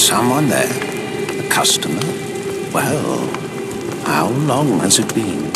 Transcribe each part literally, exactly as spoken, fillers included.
someone there? A customer? Well, how long has it been?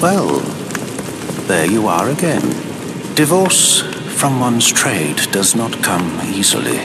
Well, there you are again. Divorce from one's trade does not come easily.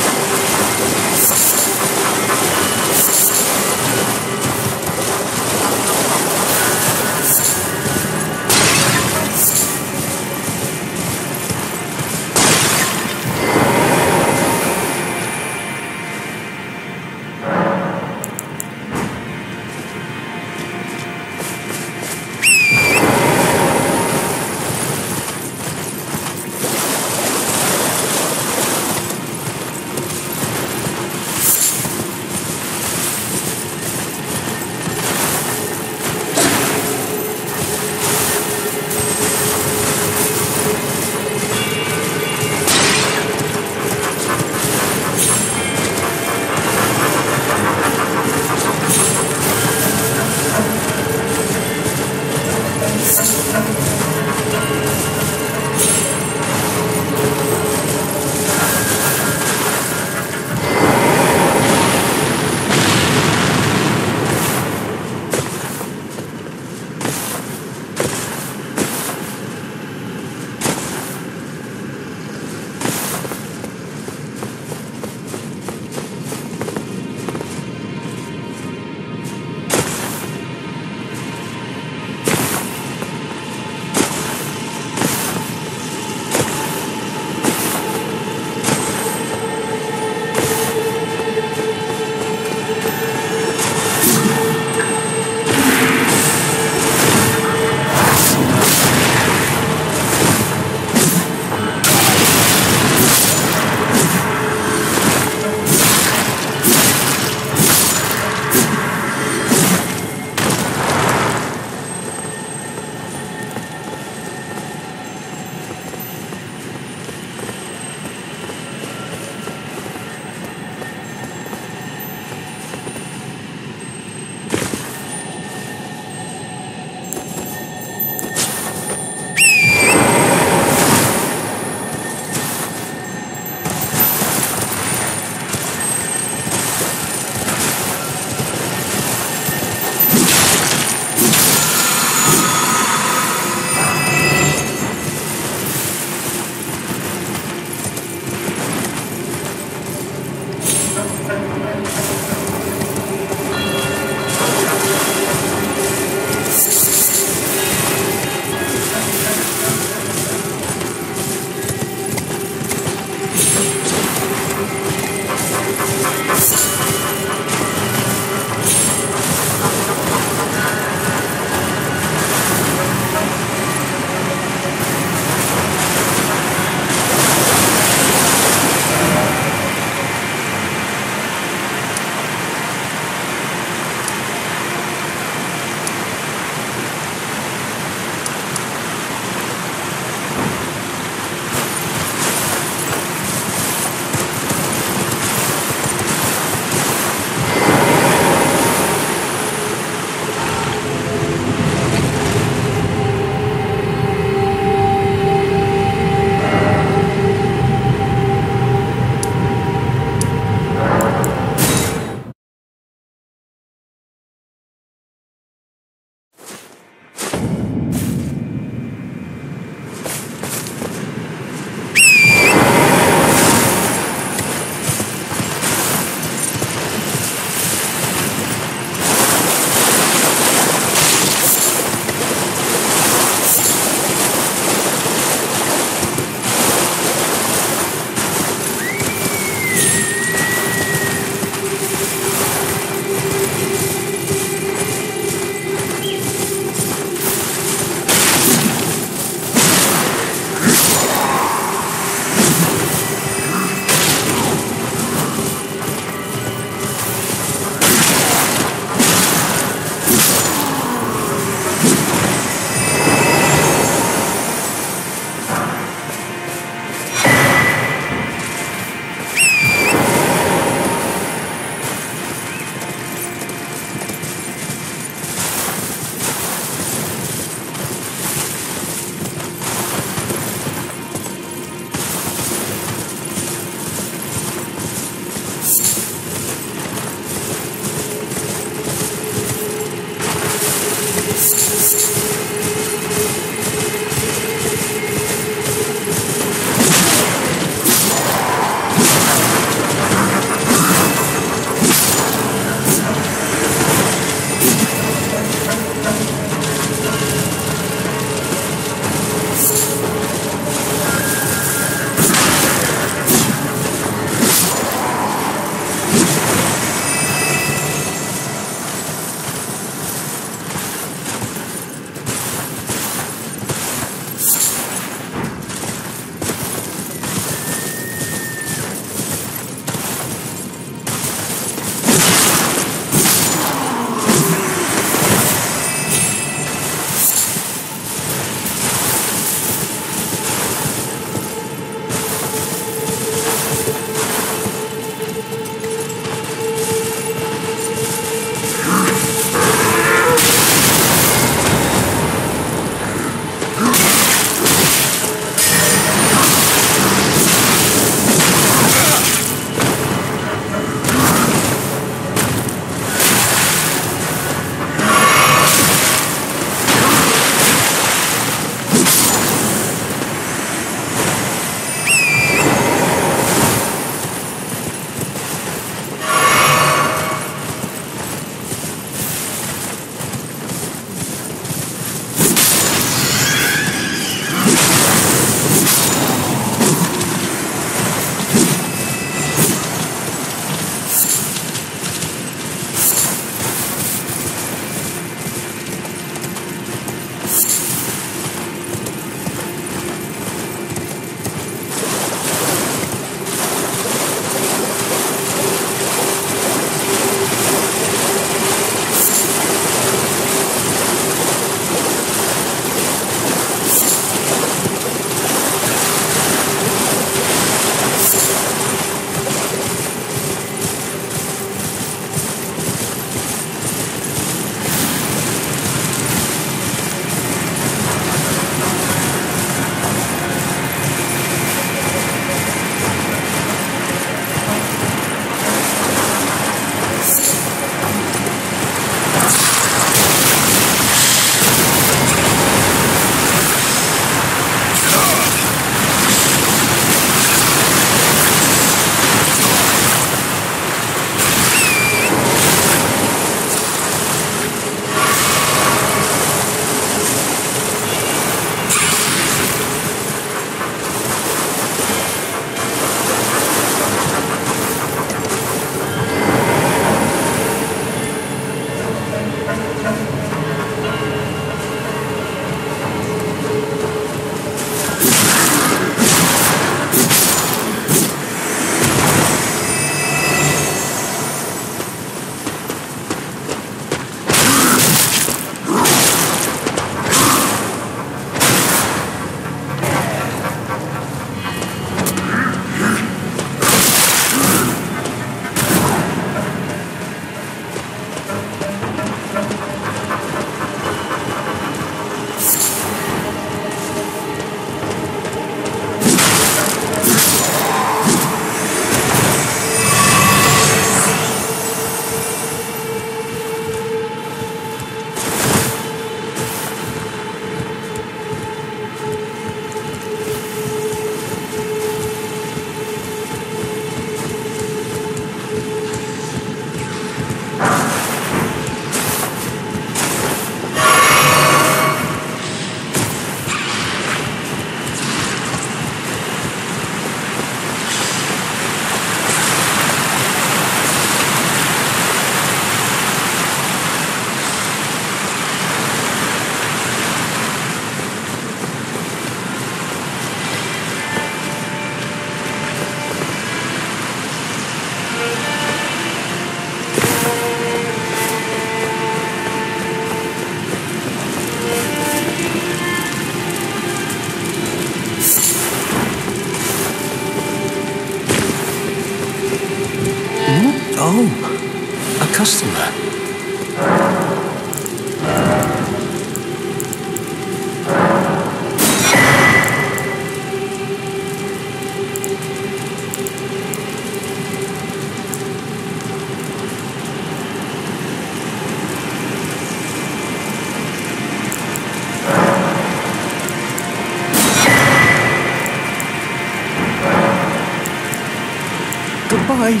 Bye.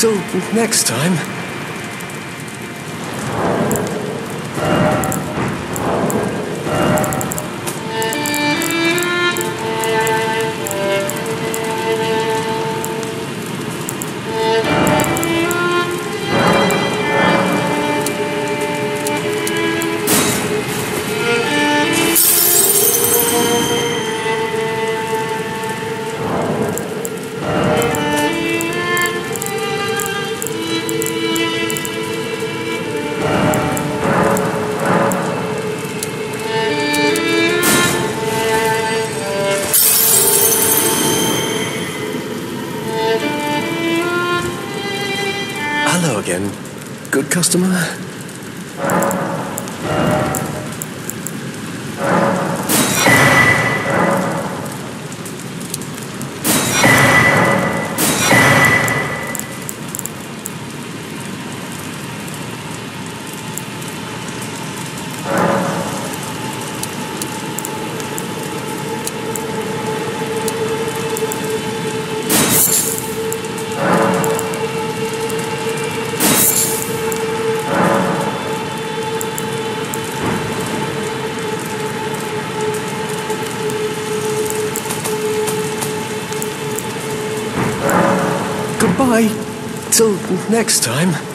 Till next time. Hello again, good customer. Till next time.